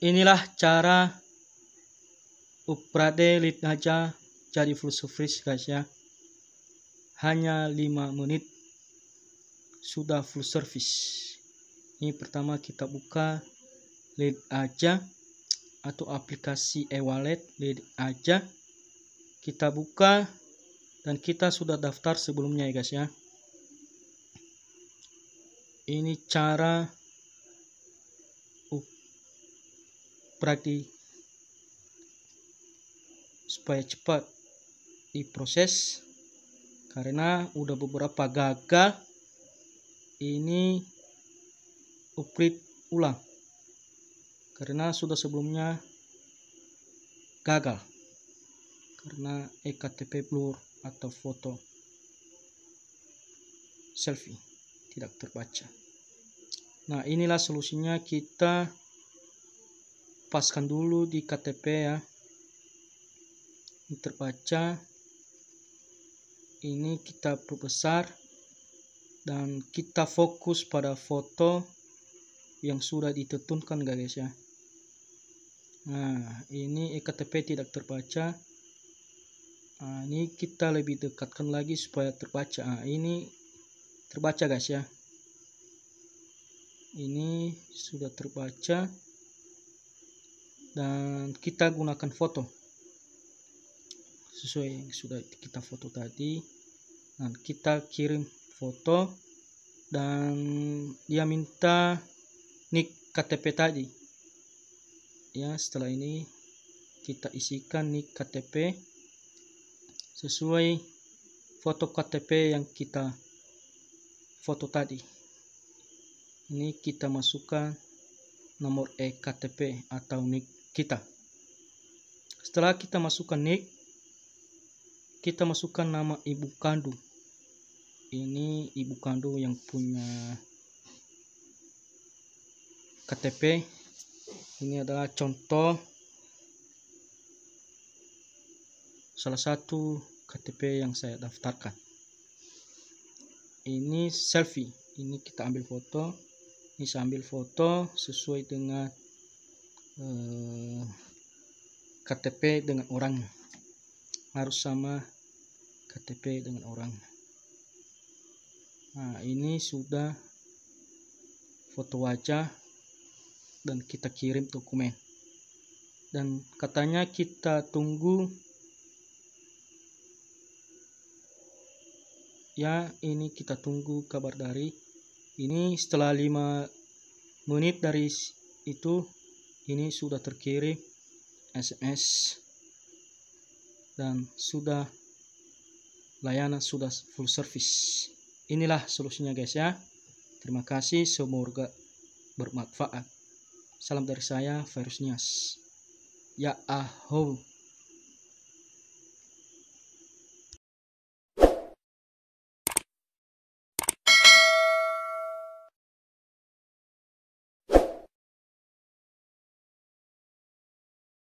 Inilah cara uprate LinkAja jadi full service, guys ya. Hanya 5 menit sudah full service. Ini pertama kita buka LinkAja atau aplikasi e-wallet LinkAja. Kita buka dan kita sudah daftar sebelumnya ya guys ya. Ini cara praktis supaya cepat diproses, karena udah beberapa gagal. Ini upgrade ulang karena sudah sebelumnya gagal karena e-KTP blur atau foto selfie tidak terbaca. Nah, inilah solusinya. Kita paskan dulu di KTP ya, ini terbaca. Ini kita perbesar dan kita fokus pada foto yang sudah ditentukan guys ya. Nah, ini e-KTP tidak terbaca. Nah, ini kita lebih dekatkan lagi supaya terbaca. Nah, ini terbaca guys ya. Ini sudah terbaca dan kita gunakan foto sesuai yang sudah kita foto tadi. Dan kita kirim foto dan dia minta NIK KTP tadi ya. Setelah ini kita isikan NIK KTP sesuai foto KTP yang kita foto tadi. Ini kita masukkan nomor e-KTP atau NIK kita. Setelah kita masukkan NIK, kita masukkan nama ibu kandung. Ini ibu kandung yang punya KTP. Ini adalah contoh salah satu KTP yang saya daftarkan. Ini selfie, ini kita ambil foto. Ini saya ambil foto sesuai dengan KTP dengan orangnya, harus sama KTP dengan orangnya. Nah, ini sudah foto wajah dan kita kirim dokumen, dan katanya kita tunggu ya. Ini kita tunggu kabar dari ini. Setelah 5 menit dari itu, ini sudah terkirim SMS dan sudah layanan sudah full service. Inilah solusinya guys ya. Terima kasih, semoga bermanfaat. Salam dari saya, Fayruz Nias. Ya ahou.